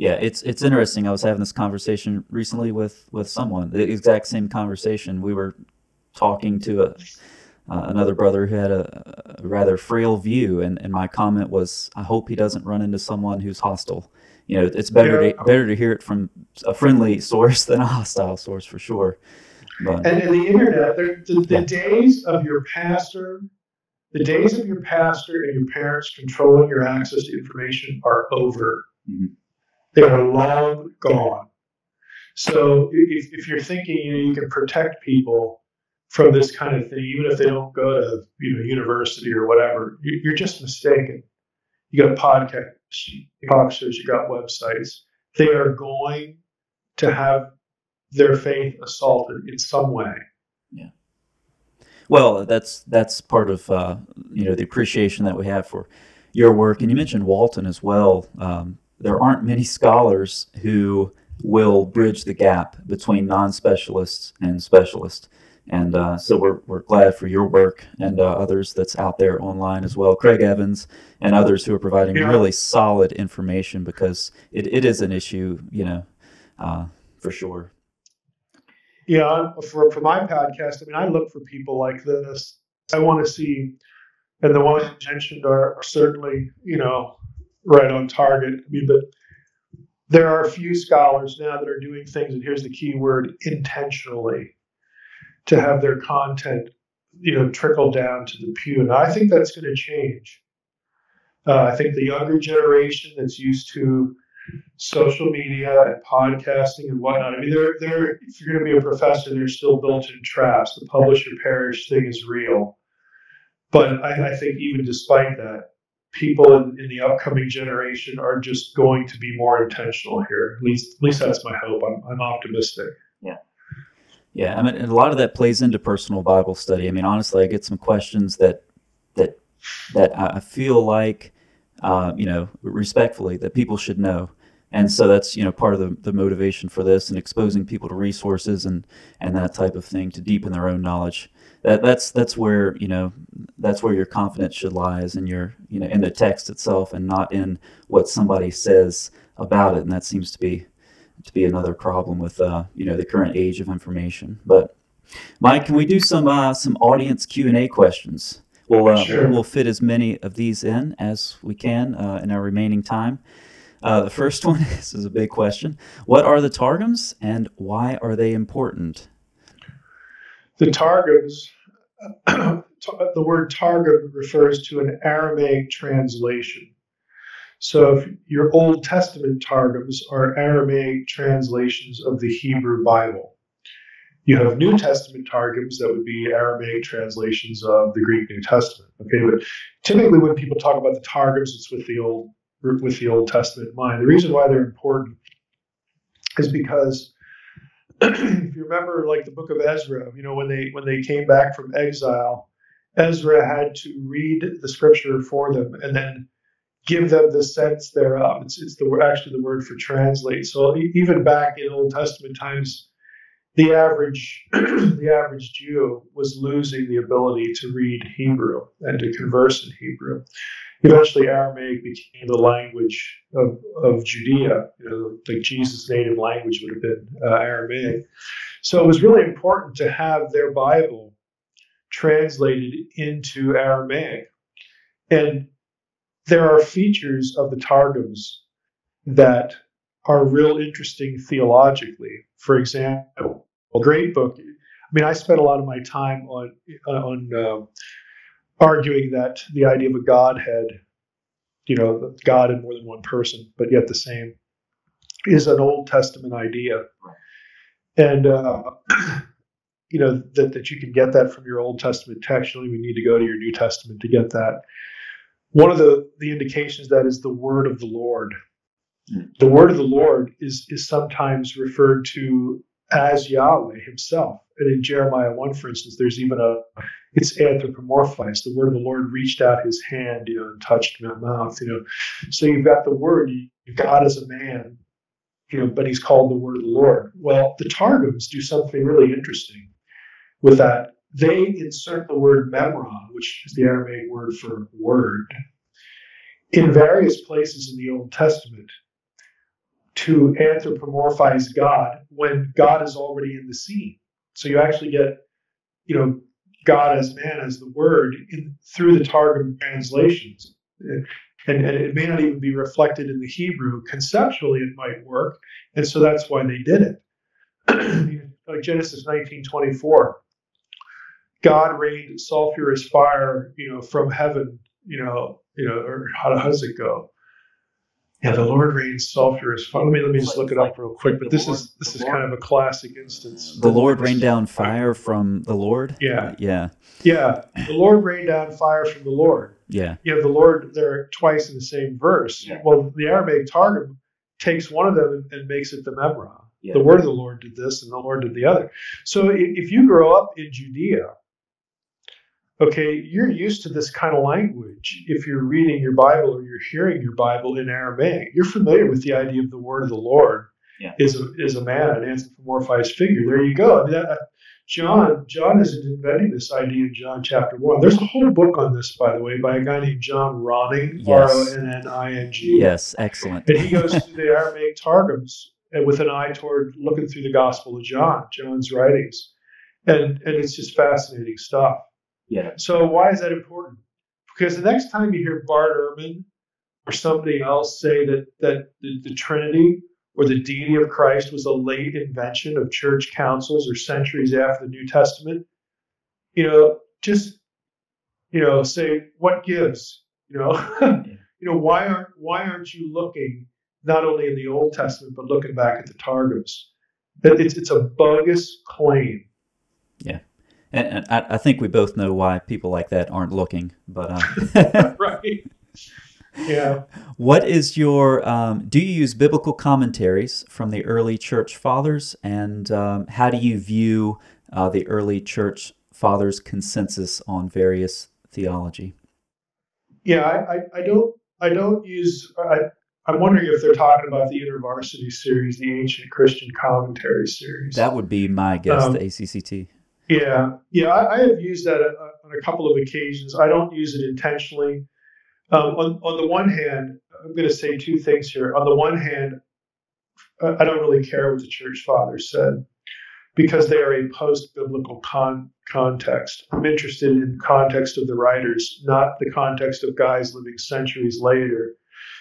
Yeah, it's it's interesting. I was having this conversation recently with with someone, the exact same conversation. We were talking to a, uh, another brother who had a, a rather frail view, and, and my comment was, I hope he doesn't run into someone who's hostile. You know, it's better yeah. to, better to hear it from a friendly source than a hostile source, for sure. But, and in the internet, the, the yeah. days of your pastor, the days of your pastor and your parents controlling your access to information are over. Mm-hmm. They are long gone. So if, if you're thinking you, know, you can protect people from this kind of thing, even if they don't go to you know university or whatever, you're just mistaken. You got podcasts, publishers, you got websites. They are going to have their faith assaulted in some way. Yeah. Well, that's that's part of uh, you know the appreciation that we have for your work, and you mentioned Walton as well. Um, there aren't many scholars who will bridge the gap between non-specialists and specialists, and uh, so we're we're glad for your work and uh, others that's out there online as well. Craig Evans and others who are providing yeah. really solid information, because it, it is an issue, you know, uh, for sure. Yeah, for, for my podcast, I mean, I look for people like this. I want to see, and the ones you mentioned are certainly, you know, right on target. I mean, but there are a few scholars now that are doing things, and here's the key word, intentionally, to have their content, you know, trickle down to the pew. And I think that's going to change. Uh, I think the younger generation that's used to social media and podcasting and whatnot. I mean, they're, they're, if you're going to be a professor, there's still built-in traps. The publish or perish thing is real. But I, I think even despite that, people in, in the upcoming generation are just going to be more intentional here. At least, at least that's my hope. I'm, I'm optimistic. Yeah. Yeah. I mean, and a lot of that plays into personal Bible study. I mean, honestly, I get some questions that, that, that I feel like, uh, you know, respectfully, that people should know. And so that's, you know, part of the, the motivation for this, and exposing people to resources and, and that type of thing to deepen their own knowledge. That that's that's where, you know, that's where your confidence should lie, is in your, you know, in the text itself, and not in what somebody says about it. And that seems to be to be another problem with uh, you know, the current age of information. But Mike, can we do some uh, some audience Q and A questions? We'll uh, sure. we'll fit as many of these in as we can uh, in our remaining time. Uh, the first one, this is a big question. What are the targums, and why are they important? The targums, the word targum refers to an Aramaic translation. So if your Old Testament targums are Aramaic translations of the Hebrew Bible. You have New Testament targums that would be Aramaic translations of the Greek New Testament. Okay, but typically when people talk about the targums, it's with the Old with the Old Testament in mind. The reason why they're important is because if you remember, like the book of Ezra, you know, when they when they came back from exile, Ezra had to read the scripture for them and then give them the sense thereof. It's it's the actually the word for translate. So even back in Old Testament times, the average the average Jew was losing the ability to read Hebrew and to converse in Hebrew. Eventually, Aramaic became the language of, of Judea. You know, like Jesus' native language would have been uh, Aramaic. So it was really important to have their Bible translated into Aramaic. And there are features of the targums that are real interesting theologically. For example, a great book. I mean, I spent a lot of my time on uh, on. Uh, arguing that the idea of a Godhead, you know, God in more than one person, but yet the same, is an Old Testament idea. And, uh, you know, that, that you can get that from your Old Testament text. You don't even need to go to your New Testament to get that. One of the, the indications that is the word of the Lord. The word of the Lord is, is sometimes referred to as Yahweh himself. And in Jeremiah one, for instance, there's even a, it's anthropomorphized. The word of the Lord reached out his hand, you know, and touched my mouth, you know. So you've got the word, you've got God as a man, you know, but he's called the word of the Lord. Well, the targums do something really interesting with that. They insert the word memron, which is the Aramaic word for word, in various places in the Old Testament to anthropomorphize God when God is already in the scene. So you actually get, you know, God as man as the word in, through the targum translations. And, and it may not even be reflected in the Hebrew. Conceptually, it might work. And so that's why they did it. Like Genesis nineteen twenty-four, God rained sulfurous fire, you know, from heaven, you know, you know, or how does it go? Yeah, the Lord reigns softer as fire. Let me let me just look it up real quick. But this is this is kind of a classic instance. The Lord rained down fire from the Lord. Yeah, yeah, yeah. The Lord rained down fire from the Lord. Yeah, you have the Lord there twice in the same verse. Yeah. Well, the Aramaic Targum takes one of them and makes it the Memra. Yeah. The word of the Lord did this, and the Lord did the other. So if you grow up in Judea, okay, you're used to this kind of language if you're reading your Bible or you're hearing your Bible in Aramaic. You're familiar with the idea of the word of the Lord yeah. is, a, is a man, an anthropomorphized figure. There you go. I mean, that, John, John isn't inventing this idea in John chapter one. There's a whole book on this, by the way, by a guy named John Ronning, yes. R O N N I N G. Yes, excellent. And he goes through the Aramaic Targums and with an eye toward looking through the Gospel of John, John's writings. And, and it's just fascinating stuff. Yeah. So why is that important? Because the next time you hear Bart Ehrman or somebody else say that that the, the Trinity or the deity of Christ was a late invention of church councils or centuries after the New Testament, you know, just you know, say what gives? You know, yeah. you know, why aren't why aren't you looking not only in the Old Testament but looking back at the Targums? That it's it's a bogus claim. Yeah. And I, I think we both know why people like that aren't looking, but um, right, yeah. What is your? Um, do you use biblical commentaries from the early church fathers, and um, how do you view uh, the early church fathers' consensus on various theology? Yeah, I, I, I don't. I don't use. I, I'm wondering if they're talking about the InterVarsity series, the Ancient Christian Commentary series. That would be my guess. Um, the A C C T. Yeah, yeah, I, I have used that on a couple of occasions. I don't use it intentionally. Um, on, on the one hand, I'm going to say two things here. On the one hand, I don't really care what the church fathers said because they are a post-biblical con- context. I'm interested in context of the writers, not the context of guys living centuries later,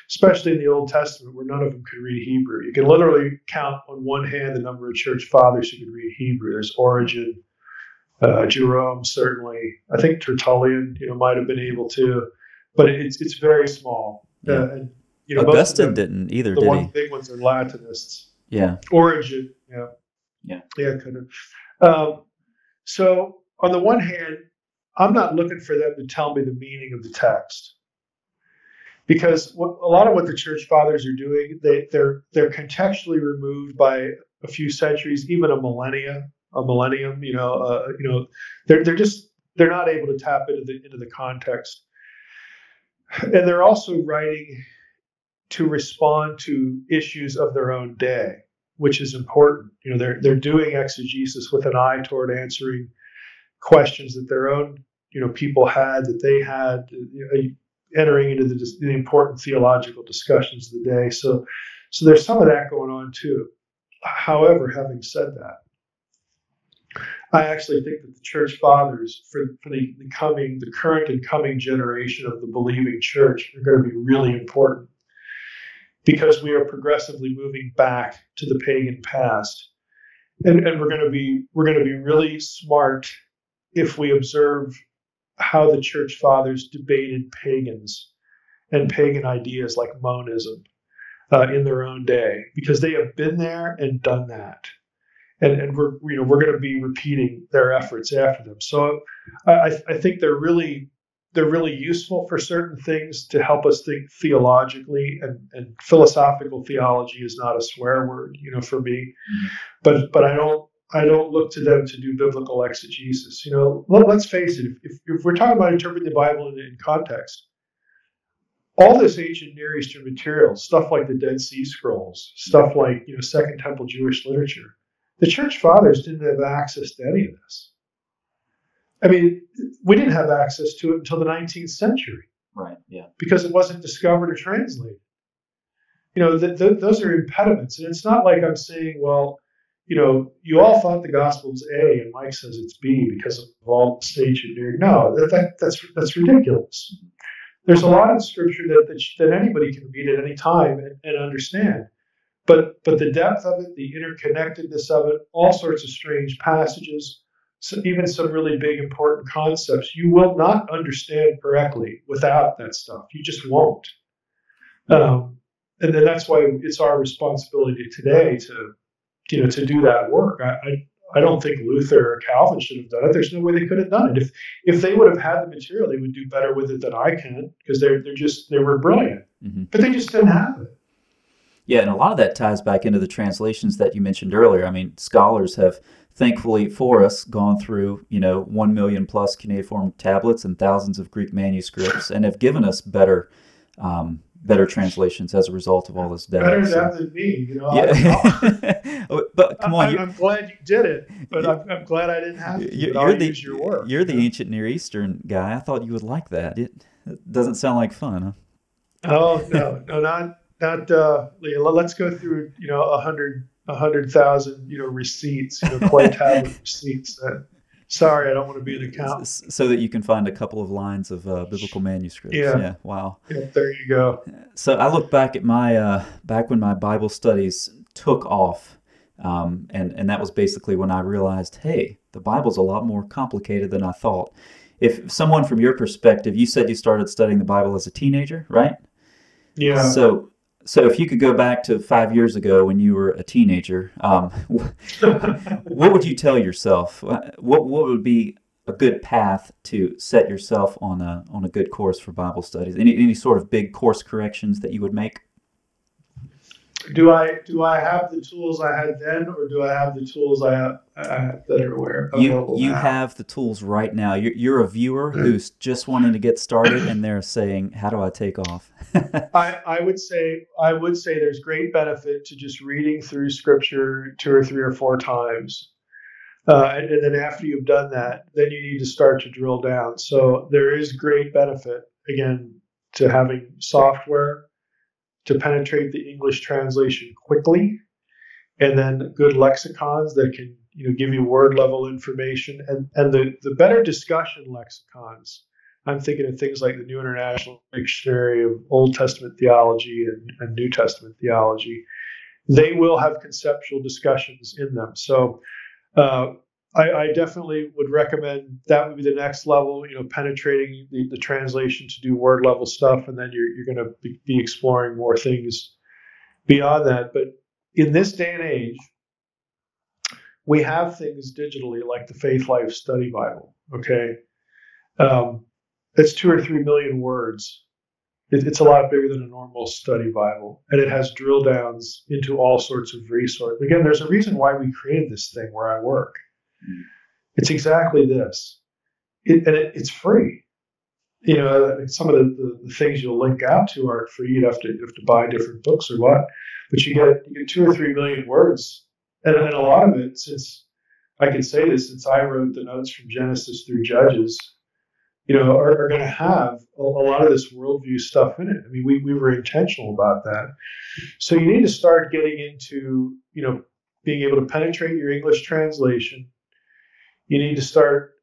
especially in the Old Testament where none of them could read Hebrew. You can literally count on one hand the number of church fathers who could read Hebrew. There's Origen. Uh, Jerome, certainly. I think Tertullian, you know, might have been able to, but it's it's very small. Yeah. Uh, and, you know, Augustine didn't either, did he? The one big ones are Latinists. Yeah. Origen, yeah. Yeah. Yeah, kind of. Um, so, on the one hand, I'm not looking for them to tell me the meaning of the text. Because what, a lot of what the church fathers are doing, they, they're, they're contextually removed by a few centuries, even a millennia. A millennium, you know, uh, you know, they're they're just they're not able to tap into the into the context, and they're also writing to respond to issues of their own day, which is important. You know, they're they're doing exegesis with an eye toward answering questions that their own you know people had that they had you know, entering into the, the important theological discussions of the day. So, so there's some of that going on too. However, having said that, I actually think that the church fathers for, for the, the coming, the current and coming generation of the believing church are going to be really important because we are progressively moving back to the pagan past. And, and we're going to be we're going to be really smart if we observe how the church fathers debated pagans and pagan ideas like monism uh, in their own day, because they have been there and done that. And, and we're you know we're going to be repeating their efforts after them. So I, I think they're really they're really useful for certain things to help us think theologically. And, and philosophical theology is not a swear word, you know, for me. But but I don't I don't look to them to do biblical exegesis. You know, let, let's face it. If, if we're talking about interpreting the Bible in, in context, all this ancient Near Eastern material, stuff like the Dead Sea Scrolls, stuff like you know Second Temple Jewish literature. The church fathers didn't have access to any of this. I mean, we didn't have access to it until the nineteenth century. Right, yeah. Because it wasn't discovered or translated. You know, th- th- those are impediments. And it's not like I'm saying, well, you know, you all thought the gospel's A and Mike says it's B because of all the ancient Near. No, that, that, that's, that's ridiculous. There's a lot of scripture that, that, that anybody can read at any time and, and understand. But but the depth of it, the interconnectedness of it, all sorts of strange passages, so even some really big important concepts, you will not understand correctly without that stuff. You just won't. Um, And then that's why it's our responsibility today to, you know, to do that work. I, I I don't think Luther or Calvin should have done it. There's no way they could have done it. If if they would have had the material, they would do better with it than I can, because they're they're just they were brilliant, mm-hmm. but they just didn't have it. Yeah, and a lot of that ties back into the translations that you mentioned earlier. I mean, scholars have, thankfully for us, gone through, you know, one million plus cuneiform tablets and thousands of Greek manuscripts, and have given us better. Um, better translations as a result of all this data. Better so. than me, you know. Yeah. I, but come on, I, I'm glad you did it, but you, I'm, I'm glad I didn't have to. You, you're the, use your work. You're the ancient Near Eastern guy. I thought you would like that. It, it doesn't sound like fun, huh? Oh no, no, not not. Uh, let's go through, you know, a hundred, a hundred thousand, you know, receipts, you know, clay tablet receipts. That, sorry, I don't want to be an accountant. So that you can find a couple of lines of uh, biblical manuscripts. Yeah. yeah wow. Yeah, there you go. So I look back at my, uh, back when my Bible studies took off, um, and, and that was basically when I realized, hey, the Bible's a lot more complicated than I thought. If someone from your perspective, you said you started studying the Bible as a teenager, right? Yeah. So... So if you could go back to five years ago when you were a teenager, um, what would you tell yourself? What what would be a good path to set yourself on a on a good course for Bible studies? Any any sort of big course corrections that you would make? Do I do I have the tools I had then, or do I have the tools I have, I have that are aware? You you now? have the tools right now. You're you're a viewer who's just wanting to get started, and they're saying, "How do I take off?" I I would say I would say there's great benefit to just reading through Scripture two or three or four times, uh, and, and then after you've done that, then you need to start to drill down. So there is great benefit again to having software to penetrate the English translation quickly, and then good lexicons that can, you know, give you word level information, and, and the, the better discussion lexicons. I'm thinking of things like the New International Dictionary of Old Testament Theology and, and New Testament Theology. They will have conceptual discussions in them. So uh, I, I definitely would recommend that would be the next level, you know, penetrating the, the translation to do word level stuff. And then you're, you're going to be, be exploring more things beyond that. But in this day and age, we have things digitally like the Faith Life Study Bible. Okay. Um, that's two or three million words. It, it's a lot bigger than a normal study Bible. And it has drill downs into all sorts of resources. Again, there's a reason why we created this thing where I work. It's exactly this, it, and it, it's free. You know, some of the, the, the things you'll link out to aren't free. You'd have to you have to buy different books or what, but you get you get two or three million words, and, and a lot of it. Since I can say this, since I wrote the notes from Genesis through Judges, you know, are, are going to have a, a lot of this worldview stuff in it. I mean, we we were intentional about that. So you need to start getting into, you know, being able to penetrate your English translation. You need to start,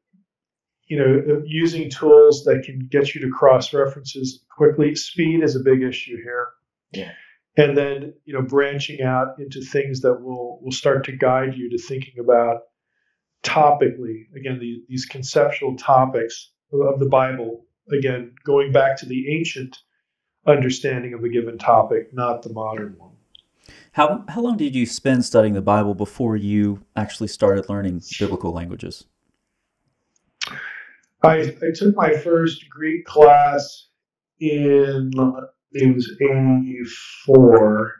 you know, using tools that can get you to cross references quickly. Speed is a big issue here. Yeah. And then, you know, branching out into things that will will start to guide you to thinking about topically, again, the, these conceptual topics of the Bible. Again, going back to the ancient understanding of a given topic, not the modern one. How how long did you spend studying the Bible before you actually started learning biblical languages? I I took my first Greek class in, it was eighty-four,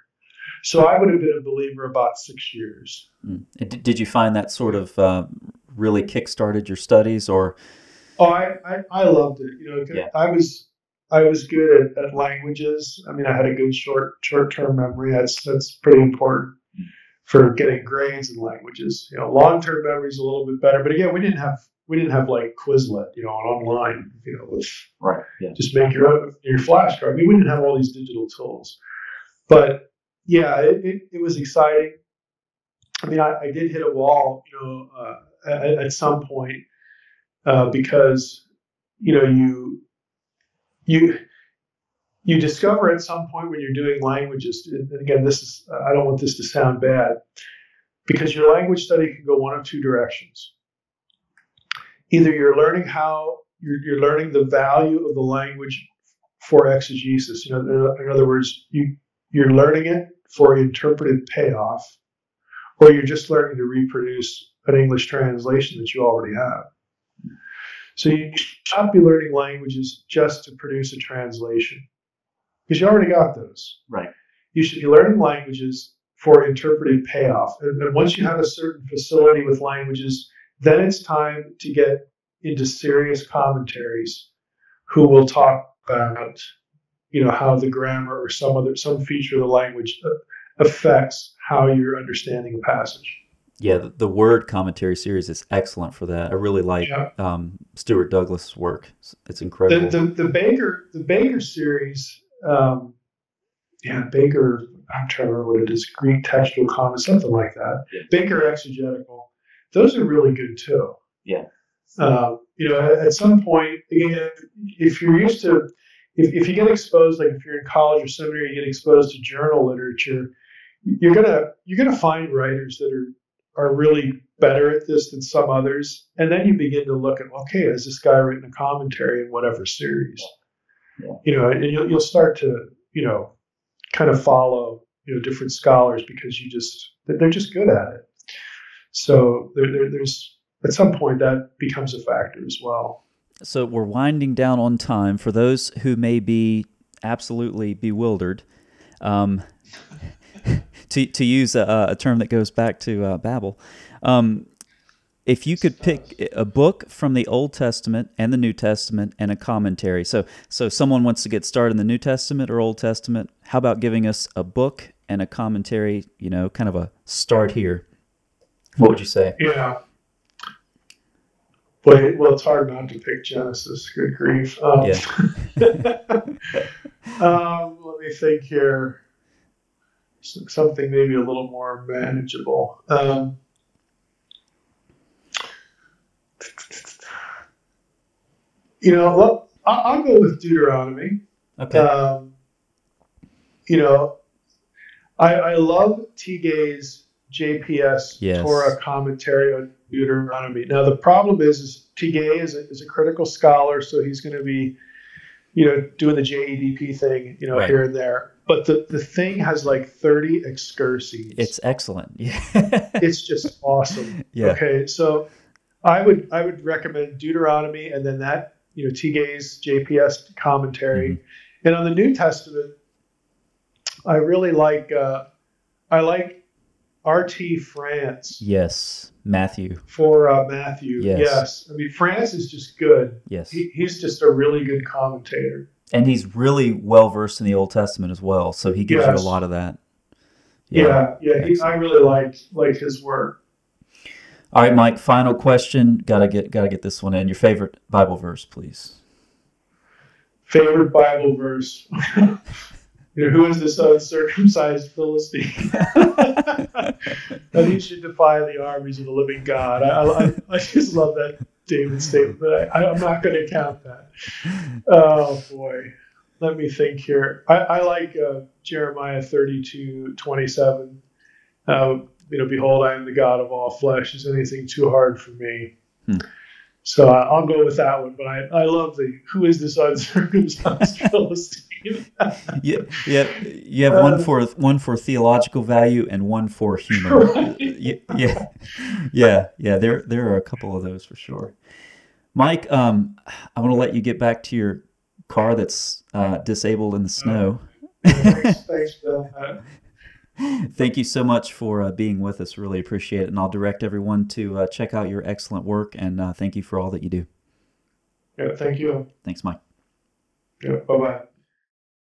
so I would have been a believer about six years. And did you find that sort of uh, really kick-started your studies, or? Oh, I, I, I loved it. You know, yeah. I was. I was good at, at languages. I mean, I had a good short short-term memory. That's that's pretty important for getting grades in languages. You know, long-term memory is a little bit better. But again, we didn't have we didn't have like Quizlet, you know, online, you know, with right. Yeah. Just make your own your flashcard. I mean, we didn't have all these digital tools. But yeah, it it, it was exciting. I mean, I, I did hit a wall, you know, uh, at, at some point uh, because you know you. You you discover at some point when you're doing languages, and again, this is, I don't want this to sound bad, because your language study can go one of two directions. Either you're learning how, you're, you're learning the value of the language for exegesis. You know, in other words, you, You're learning it for interpretive payoff, or you're just learning to reproduce an English translation that you already have. So you should not be learning languages just to produce a translation, because you already got those. Right. You should be learning languages for interpretive payoff. And, and once you have a certain facility with languages, then it's time to get into serious commentaries who will talk about, you know, how the grammar or some other some feature of the language affects how you're understanding a passage. Yeah, the, the word commentary series is excellent for that. I really like yeah. um, Stuart Douglas' work. It's, it's incredible. The, the, the Baker the Baker series, um, yeah, Baker. I'm trying to remember what it is. Greek textual comment, something like that. Yeah. Baker exegetical. Those are really good too. Yeah. Uh, you know, at, at some point, again, if you're used to, if, if you get exposed, like if you're in college or seminary, you get exposed to journal literature, you're gonna you're gonna find writers that are. are really better at this than some others. And then you begin to look at, okay, has this guy written a commentary in whatever series? Yeah. You know, and you'll, you'll start to, you know, kind of follow, you know, different scholars because you just, they're just good at it. So there, there, there's, at some point that becomes a factor as well. So we're winding down on time. For those who may be absolutely bewildered, um, To, to use a, a term that goes back to uh, Babel, um, if you could pick a book from the Old Testament and the New Testament and a commentary. So so someone wants to get started in the New Testament or Old Testament, how about giving us a book and a commentary, you know, kind of a start here? What would you say? Yeah. Wait, well, it's hard not to pick Genesis. Good grief. Um, yeah. um, let me think here. Something maybe a little more manageable. Um, you know, look, I'll go with Deuteronomy. Okay. Um, you know, I, I love T. Gay's J P S yes. Torah commentary on Deuteronomy. Now, the problem is, is T. Gay is a, is a critical scholar, so he's going to be, you know, doing the J E D P thing, you know, right. here and there. But the, the thing has like thirty excursies. It's excellent. Yeah. It's just awesome. Yeah. Okay. So I would I would recommend Deuteronomy and then that, you know, T. Gay's J P S commentary. Mm-hmm. And on the New Testament, I really like uh, I like R T France. Yes. Matthew. For uh, Matthew. Yes. yes. I mean, France is just good. Yes. He, he's just a really good commentator. And he's really well-versed in the Old Testament as well, so he gives yes. you a lot of that. Yeah, yeah, yeah he, I really like like his work. All right, Mike, final question. Gotta get, gotta get this one in. Your favorite Bible verse, please. Favorite Bible verse? You know, who is this uncircumcised Philistine? That he should defy the armies of the living God. I, I, I just love that David statement, but I, I'm not going to count that. Oh boy, let me think here. I, I like uh, Jeremiah thirty-two twenty-seven. Uh, you know, behold, I am the God of all flesh. Is anything too hard for me? Hmm. So uh, I'll go with that one. But I, I love the who is this uncircumcised Philistine? yeah, yeah. You have um, one for one for theological value and one for humor. Right? Yeah, yeah, yeah, yeah. There, there are a couple of those for sure. Mike, um, I want to let you get back to your car that's uh, disabled in the snow. Thanks, thanks, Bill. Thank you so much for uh, being with us. Really appreciate it. And I'll direct everyone to uh, check out your excellent work, and uh, thank you for all that you do. Yeah, thank you. Thanks, Mike. Yeah, bye-bye.